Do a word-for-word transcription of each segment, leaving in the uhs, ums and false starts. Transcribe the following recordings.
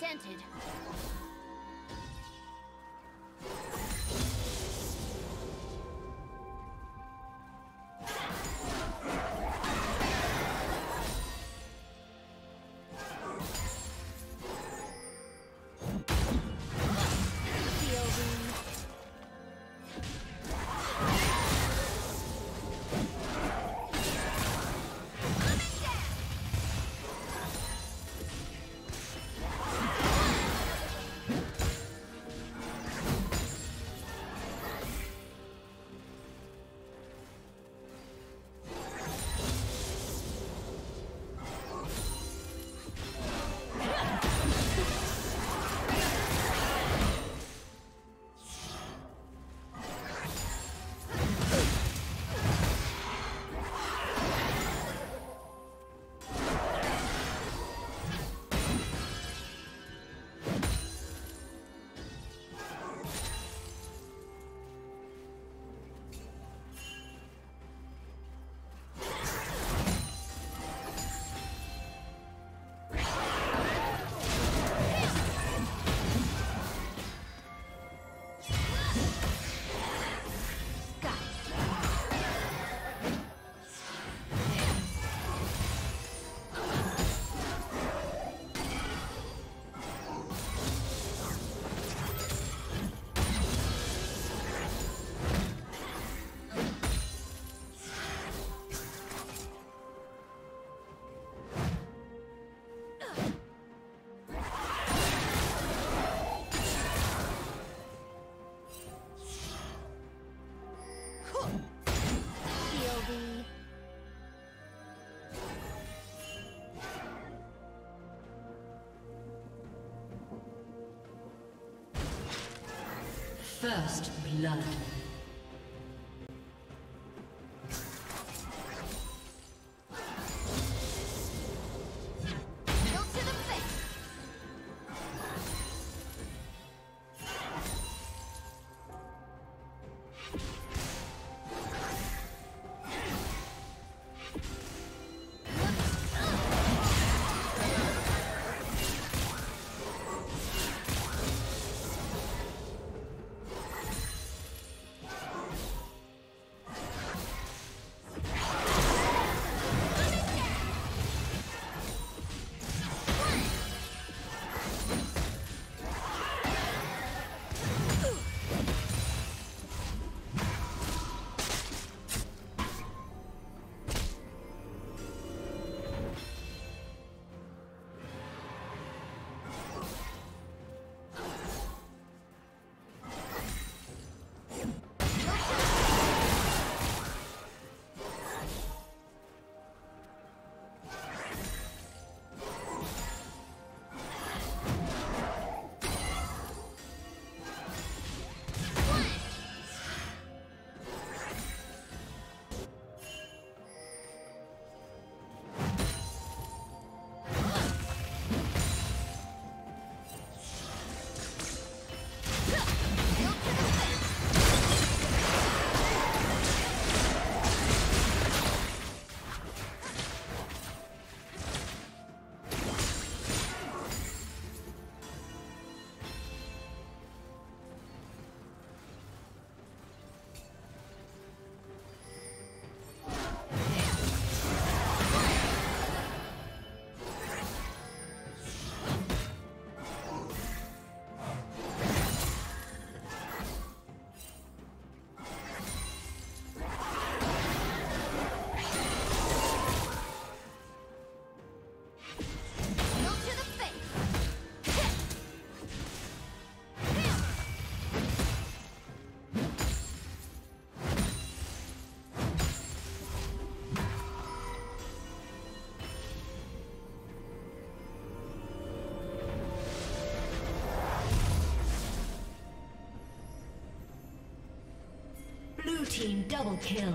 dented. First blood. Team double kill.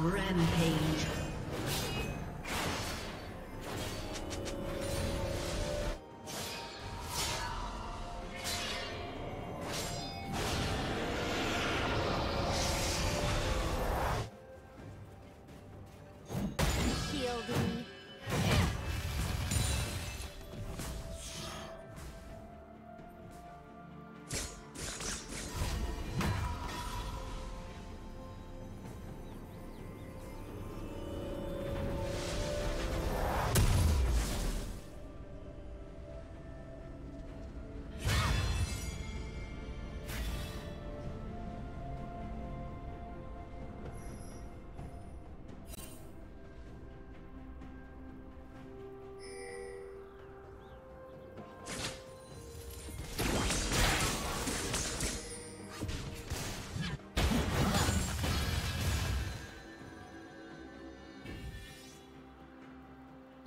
Rampage.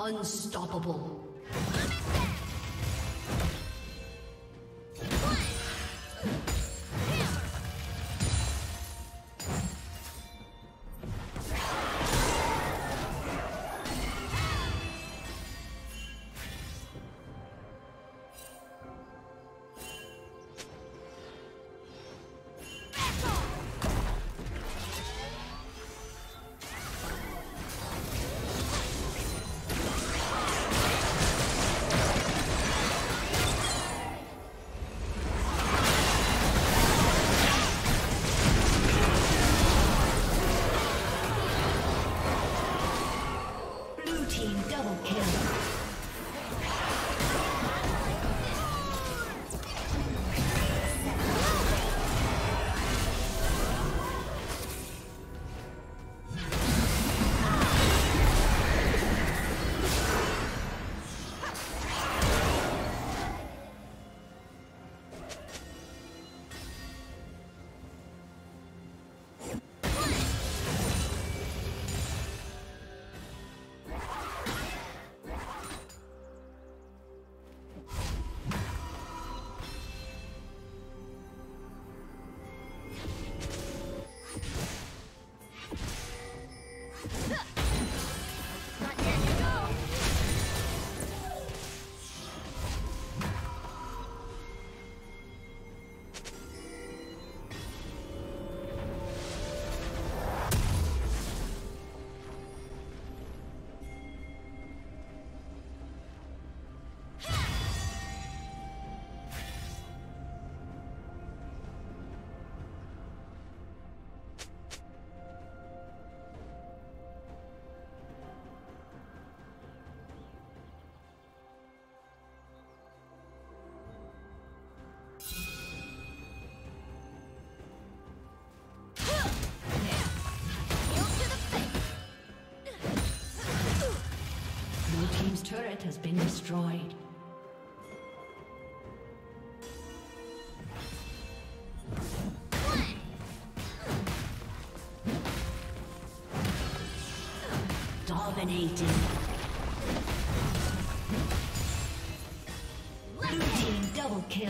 Unstoppable. Turret has been destroyed. Dominating. Blue team double kill.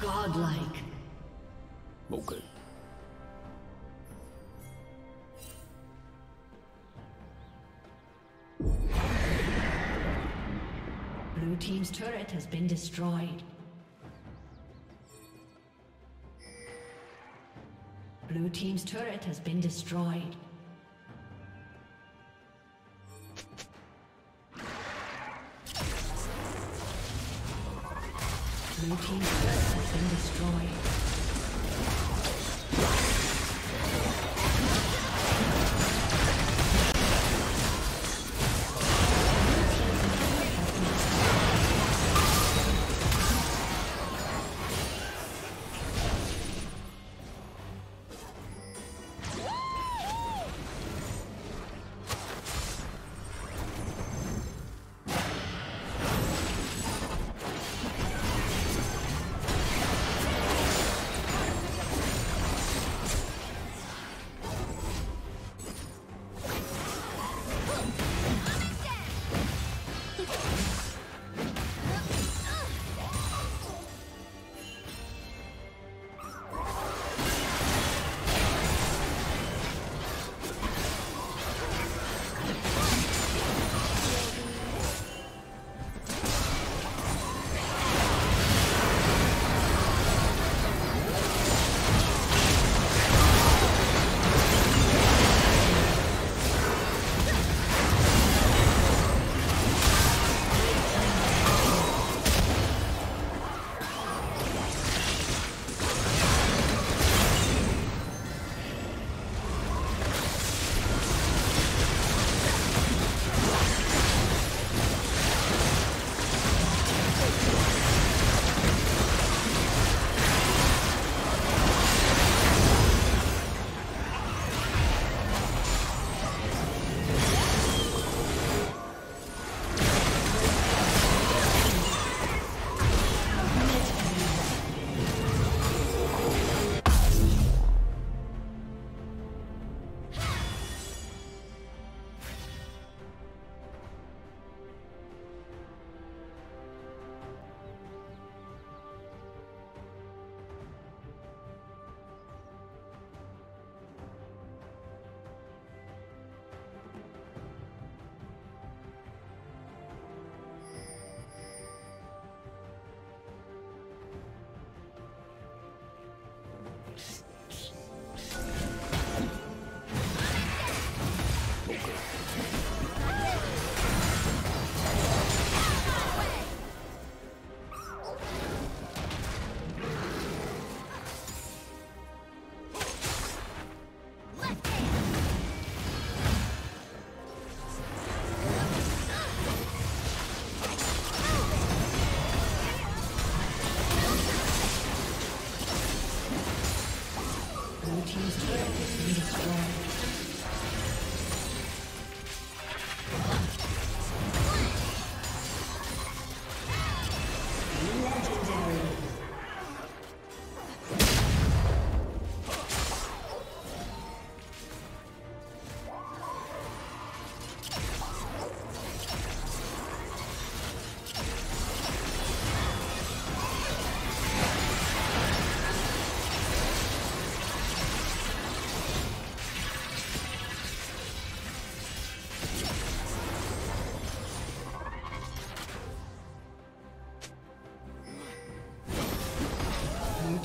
Godlike. Okay. Blue team's turret has been destroyed. Blue team's turret has been destroyed. Blue team's turret has been destroyed.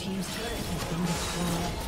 team's turret has been destroyed.